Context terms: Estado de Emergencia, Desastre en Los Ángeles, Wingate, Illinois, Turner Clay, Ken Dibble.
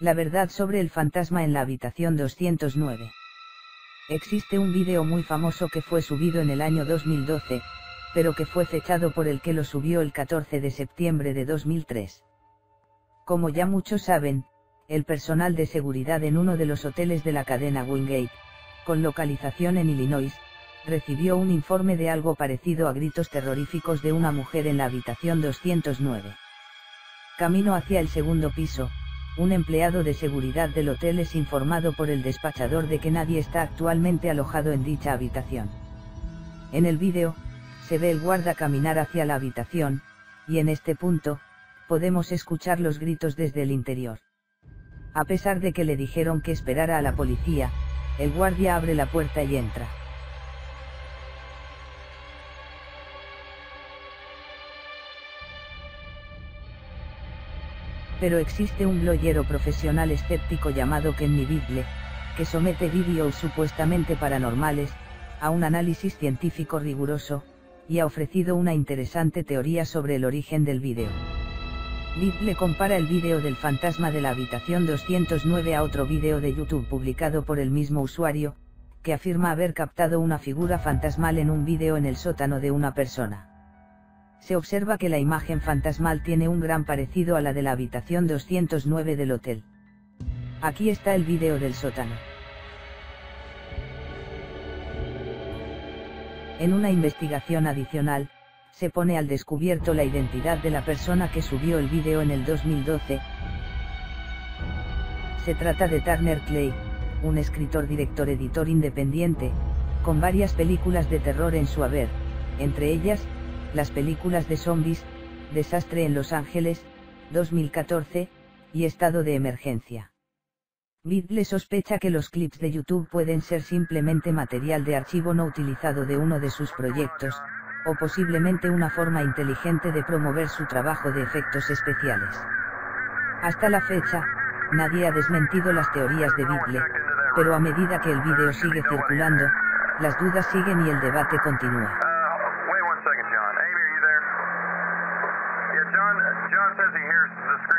La verdad sobre el fantasma en la habitación 209. Existe un vídeo muy famoso que fue subido en el año 2012, pero que fue fechado por el que lo subió el 14 de septiembre de 2003. Como ya muchos saben, el personal de seguridad en uno de los hoteles de la cadena Wingate, con localización en Illinois, recibió un informe de algo parecido a gritos terroríficos de una mujer en la habitación 209. Camino hacia el segundo piso, un empleado de seguridad del hotel es informado por el despachador de que nadie está actualmente alojado en dicha habitación. En el vídeo, se ve el guarda caminar hacia la habitación, y en este punto, podemos escuchar los gritos desde el interior. A pesar de que le dijeron que esperara a la policía, el guardia abre la puerta y entra. Pero existe un bloguero profesional escéptico llamado Ken Dibble, que somete vídeos supuestamente paranormales a un análisis científico riguroso, y ha ofrecido una interesante teoría sobre el origen del vídeo. Dibble compara el vídeo del fantasma de la habitación 209 a otro vídeo de YouTube publicado por el mismo usuario, que afirma haber captado una figura fantasmal en un vídeo en el sótano de una persona. Se observa que la imagen fantasmal tiene un gran parecido a la de la habitación 209 del hotel. Aquí está el vídeo del sótano. En una investigación adicional, se pone al descubierto la identidad de la persona que subió el vídeo en el 2012. Se trata de Turner Clay, un escritor, director, editor independiente, con varias películas de terror en su haber, entre ellas, las películas de zombies, Desastre en Los Ángeles, 2014, y Estado de Emergencia. Dibble sospecha que los clips de YouTube pueden ser simplemente material de archivo no utilizado de uno de sus proyectos, o posiblemente una forma inteligente de promover su trabajo de efectos especiales. Hasta la fecha, nadie ha desmentido las teorías de Dibble, pero a medida que el vídeo sigue circulando, las dudas siguen y el debate continúa. John says he hears the